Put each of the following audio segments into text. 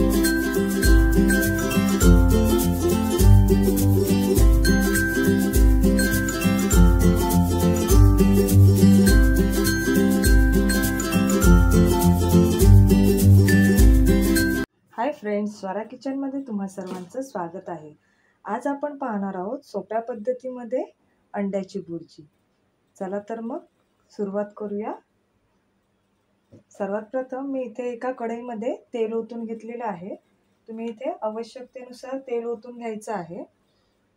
Hi friends, स्वारा किचनमध्ये तुम्हा सर्वांचं स्वागत आहे। आज आपण पाहणार आहोत सोप्या पद्धतीमध्ये अंड्याची भुर्जी। चला तर मग सुरुवात करूया। सर्वात प्रथम मी इथे एका कढईमध्ये तेल ओतून घेतलेलं आहे। तुम्ही इथे आवश्यकतेनुसार तेल ओतून घ्यायचं आहे।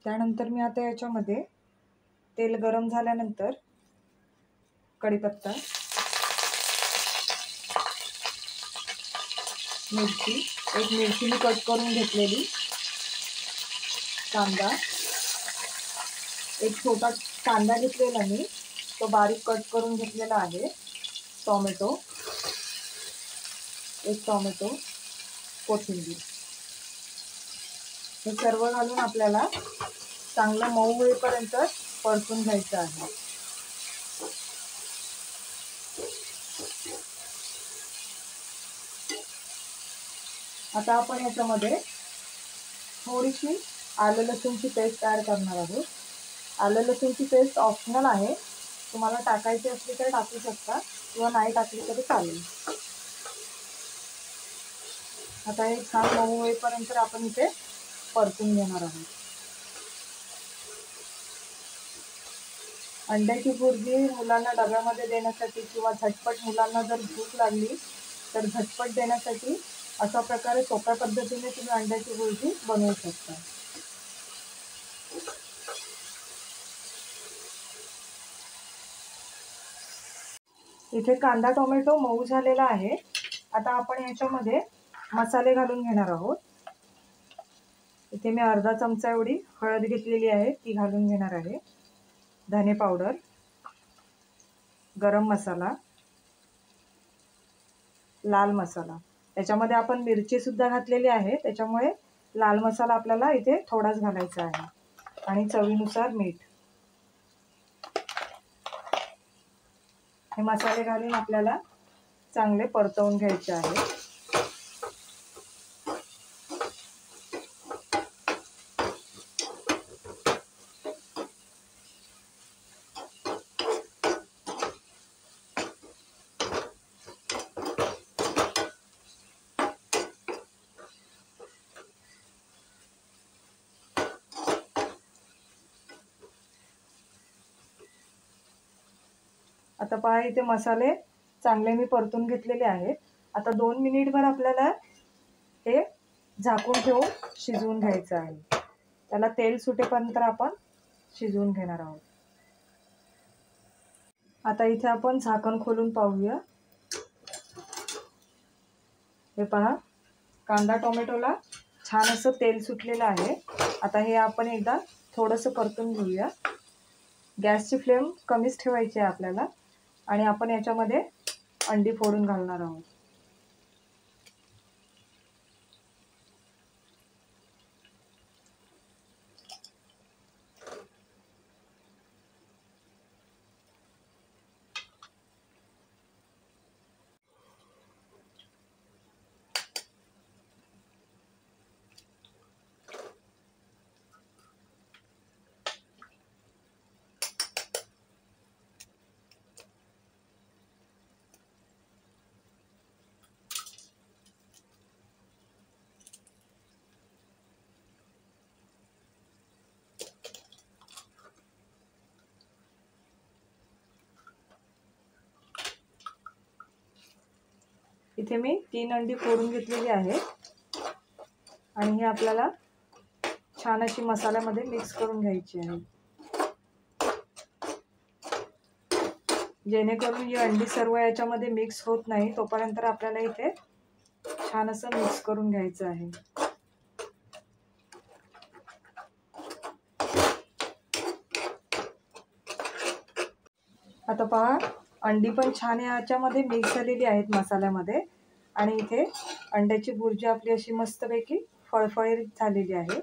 त्यानंतर मी आता याच्यामध्ये तेल गरम झाल्यानंतर कढीपत्ता, मिरची, एक मिरची मी कट करून घेतलेली, कांदा, एक छोटा कांदा घेतलेला मी, तो बारीक कट करून घेतलेला आहे, टोमॅटो, एक टोमॅटो, कोथिंबीर, हे सर्व घालून आपल्याला चांगलं मऊ होईपर्यंत परतून घ्यायचं आहे। आता आपण याच्यामध्ये थोडीशी आलं लसूणची पेस्ट ॲड करणार आहोत। आलं लसूणची पेस्ट ऑप्शनल आहे, तुम्हाला टाकायची असली तर टाकू शकता किंवा नाही टाकली तरी चालेल। आता हे छान मऊ होईपर्यंत आपण इथे परतून घेणार आहोत। अंड्याची भुर्जी मुलांना डब्यामध्ये देण्यासाठी किंवा झटपट मुलांना जर भूक लागली तर झटपट देण्यासाठी अशा प्रकारे सोप्या पद्धतीने तुम्ही अंड्याची भुर्जी बनवू शकता। इथे कांदा टोमॅटो मऊ झालेला आहे। आता आपण याच्यामध्ये मसाले घालून घेणार आहोत। इथे मी अर्धा चमचा एवढी हळद घेतलेली आहे, ती घालून घेणार आहे। धने पावडर, गरम मसाला, लाल मसाला, त्याच्यामध्ये आपण मिरची सुद्धा घातलेली आहे, त्याच्यामुळे लाल मसाला आपल्याला इथे थोडाच घालायचा आहे, आणि चवीनुसार मीठ। हे मसाले घालून आपल्याला चांगले परतवून घ्यायचे आहे। आता पहा इथे मसाले चांगले मी परतून घेतलेले आहेत। आता 2 मिनिटभर आपल्याला हे झाकून ठेवून शिजवून घ्यायचं आहे। त्याला तेल सुटेपर्यंत आपण शिजवून घेणार आहोत। आता इथे आपण झाकण खोलून पाहूया। हे पहा, कांदा टोमॅटोला छान असं तेल सुटलेलं आहे। आता हे आपण एकदा थोडंसं परतून घेऊया। गॅसची फ्लेम कमीच ठेवायची आहे आपल्याला, आणि आपण याच्यामध्ये अंडी फोडून घालणार आहोत। इथे मी 3 अंडी फोडून घेतलेली आहेत, आणि हे आपल्याला छान अशी मसाल्यामध्ये मिक्स करून घ्यायची आहे, जेणेकरून ही अंडी सर्व याच्यामध्ये मिक्स होत नाही तोपर्यंत आपल्याला इथे छान असं मिक्स करून घ्यायचं आहे। आता पहा, अंडी पण छान याच्यामध्ये मिक्स झालेली आहेत मसाल्यामध्ये, आणि इथे अंड्याची भुर्जी आपली अशी मस्तपैकी फळफळीत झालेली आहे।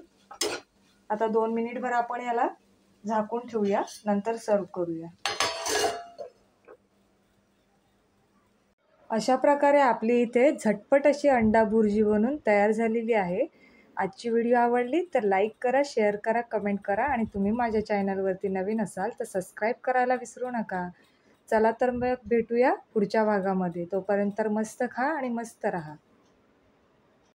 आता 2 मिनिटभर आपण याला झाकून ठेवूया, नंतर सर्व करूया। अशा प्रकारे आपली इथे झटपट अशी अंडा भुर्जी बनून तयार झालेली आहे। आजची व्हिडिओ आवडली तर लाईक करा, शेअर करा, कमेंट करा आणि तुम्ही माझ्या चॅनलवरती नवीन असाल तर सबस्क्राईब करायला विसरू नका। चला तर मग भेटूया पुढच्या भागामध्ये। तोपर्यंत मस्त खा आणि मस्त राहा।